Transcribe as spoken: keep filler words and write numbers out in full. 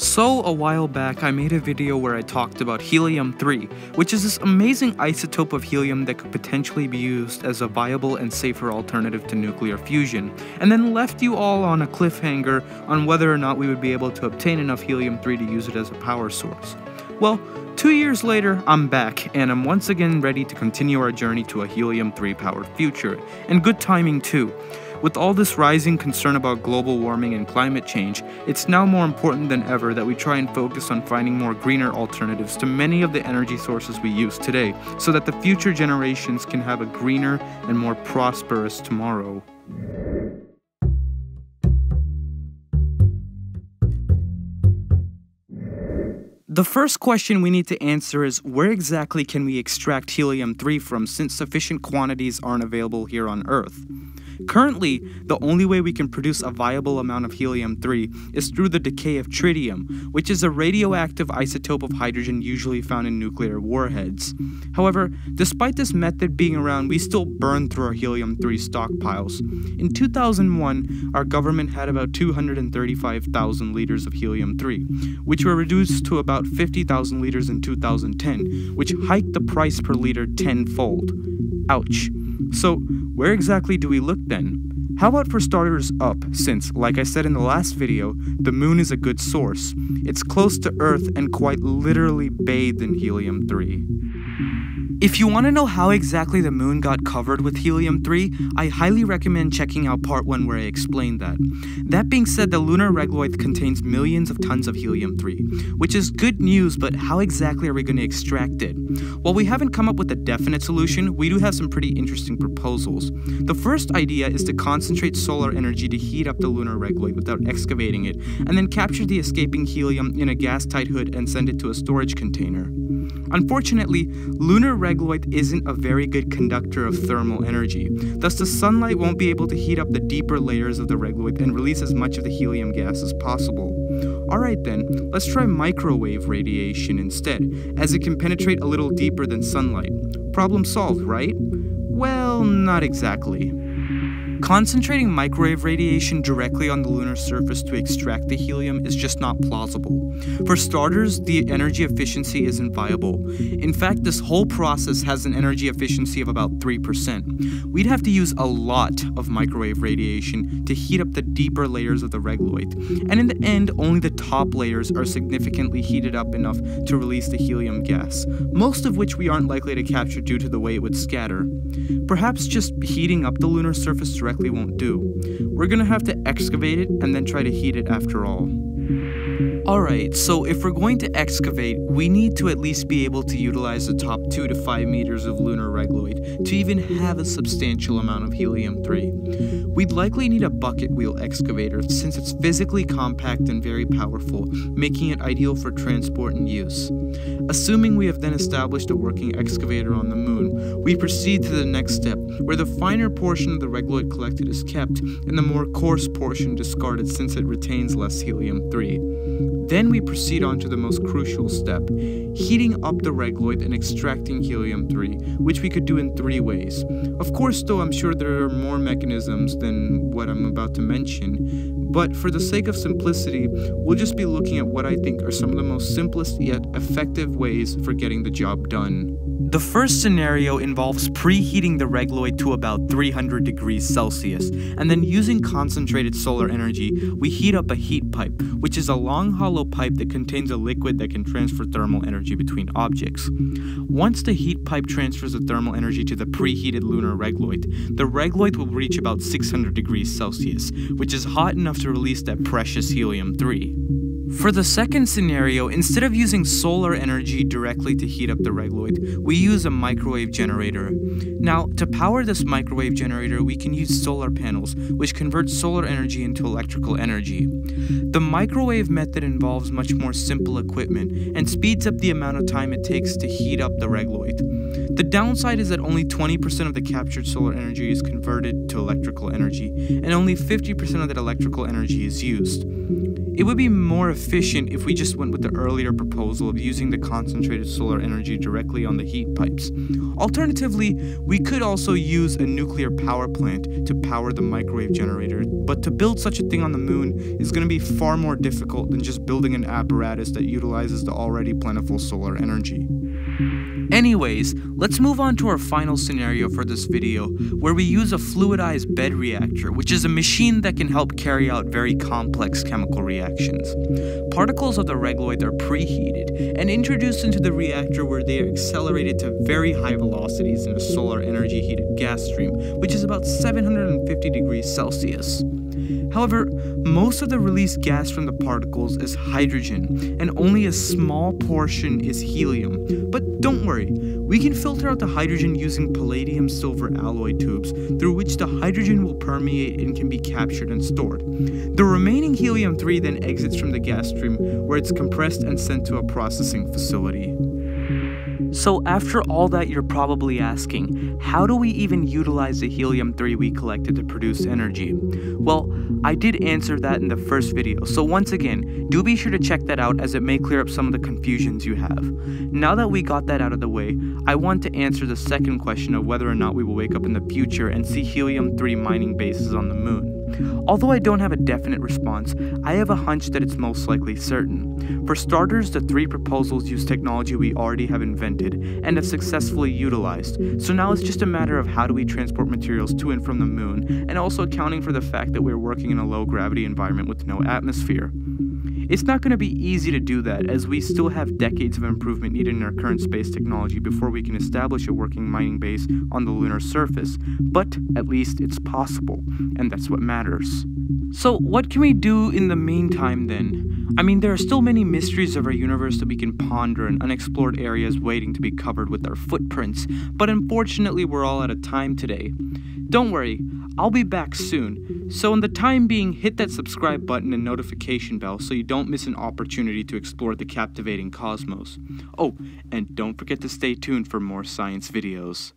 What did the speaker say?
So a while back I made a video where I talked about helium three, which is this amazing isotope of helium that could potentially be used as a viable and safer alternative to nuclear fusion, and then left you all on a cliffhanger on whether or not we would be able to obtain enough helium three to use it as a power source. Well, two years later, I'm back, and I'm once again ready to continue our journey to a helium three powered future, and good timing too. With all this rising concern about global warming and climate change, it's now more important than ever that we try and focus on finding more greener alternatives to many of the energy sources we use today, so that the future generations can have a greener and more prosperous tomorrow. The first question we need to answer is, where exactly can we extract helium three from, since sufficient quantities aren't available here on Earth? Currently, the only way we can produce a viable amount of helium three is through the decay of tritium, which is a radioactive isotope of hydrogen usually found in nuclear warheads. However, despite this method being around, we still burn through our helium three stockpiles. In two thousand one, our government had about two hundred thirty-five thousand liters of helium three, which were reduced to about fifty thousand liters in two thousand ten, which hiked the price per liter tenfold. Ouch. So, where exactly do we look then? How about for starters up, since, like I said in the last video, the moon is a good source. It's close to Earth and quite literally bathed in helium three. If you want to know how exactly the moon got covered with helium three, I highly recommend checking out part one where I explain that. That being said, the lunar regolith contains millions of tons of helium three, which is good news, but how exactly are we going to extract it? While we haven't come up with a definite solution, we do have some pretty interesting proposals. The first idea is to concentrate solar energy to heat up the lunar regolith without excavating it, and then capture the escaping helium in a gas-tight hood and send it to a storage container. Unfortunately, lunar regolith isn't a very good conductor of thermal energy, thus the sunlight won't be able to heat up the deeper layers of the regolith and release as much of the helium gas as possible. Alright then, let's try microwave radiation instead, as it can penetrate a little deeper than sunlight. Problem solved, right? Well, not exactly. Concentrating microwave radiation directly on the lunar surface to extract the helium is just not plausible. For starters, the energy efficiency isn't viable. In fact, this whole process has an energy efficiency of about three percent. We'd have to use a lot of microwave radiation to heat up the deeper layers of the regolith, and in the end, only the top layers are significantly heated up enough to release the helium gas, most of which we aren't likely to capture due to the way it would scatter. Perhaps just heating up the lunar surface directly won't do. We're gonna have to excavate it and then try to heat it after all. Alright, so if we're going to excavate, we need to at least be able to utilize the top two to five meters of lunar regolith to even have a substantial amount of helium three. We'd likely need a bucket wheel excavator since it's physically compact and very powerful, making it ideal for transport and use. Assuming we have then established a working excavator on the moon, we proceed to the next step, where the finer portion of the regolith collected is kept and the more coarse portion discarded since it retains less helium three. Then we proceed on to the most crucial step, heating up the regolith and extracting helium three, which we could do in three ways. Of course, though, I'm sure there are more mechanisms than what I'm about to mention, but for the sake of simplicity, we'll just be looking at what I think are some of the most simplest yet effective ways for getting the job done. The first scenario involves preheating the regolith to about three hundred degrees Celsius, and then using concentrated solar energy, we heat up a heat pipe, which is a long hollow pipe that contains a liquid that can transfer thermal energy between objects. Once the heat pipe transfers the thermal energy to the preheated lunar regolith, the regolith will reach about six hundred degrees Celsius, which is hot enough to release that precious helium three. For the second scenario, instead of using solar energy directly to heat up the regolith, we use a microwave generator. Now, to power this microwave generator, we can use solar panels, which convert solar energy into electrical energy. The microwave method involves much more simple equipment and speeds up the amount of time it takes to heat up the regolith. The downside is that only twenty percent of the captured solar energy is converted to electrical energy, and only fifty percent of that electrical energy is used. It would be more efficient if we just went with the earlier proposal of using the concentrated solar energy directly on the heat pipes. Alternatively, we could also use a nuclear power plant to power the microwave generator, but to build such a thing on the moon is going to be far more difficult than just building an apparatus that utilizes the already plentiful solar energy. Anyways, let's move on to our final scenario for this video, where we use a fluidized bed reactor, which is a machine that can help carry out very complex chemical reactions. Particles of the regolith are preheated and introduced into the reactor, where they are accelerated to very high velocities in a solar energy heated gas stream, which is about seven hundred fifty degrees Celsius. However, most of the released gas from the particles is hydrogen, and only a small portion is helium. But don't worry, we can filter out the hydrogen using palladium silver alloy tubes, through which the hydrogen will permeate and can be captured and stored. The remaining helium three then exits from the gas stream, where it's compressed and sent to a processing facility. So after all that, you're probably asking, how do we even utilize the helium three we collected to produce energy? Well, I did answer that in the first video, so once again, do be sure to check that out, as it may clear up some of the confusions you have. Now that we got that out of the way, I want to answer the second question of whether or not we will wake up in the future and see helium three mining bases on the moon. Although I don't have a definite response, I have a hunch that it's most likely certain. For starters, the three proposals use technology we already have invented and have successfully utilized, so now it's just a matter of how do we transport materials to and from the moon, and also accounting for the fact that we're working in a low-gravity environment with no atmosphere. It's not going to be easy to do that, as we still have decades of improvement needed in our current space technology before we can establish a working mining base on the lunar surface, but at least it's possible, and that's what matters. So what can we do in the meantime then? I mean, there are still many mysteries of our universe that we can ponder, and unexplored areas waiting to be covered with our footprints, but unfortunately we're all out of time today. Don't worry, I'll be back soon, so in the time being, hit that subscribe button and notification bell so you don't miss an opportunity to explore the captivating cosmos. Oh, and don't forget to stay tuned for more science videos.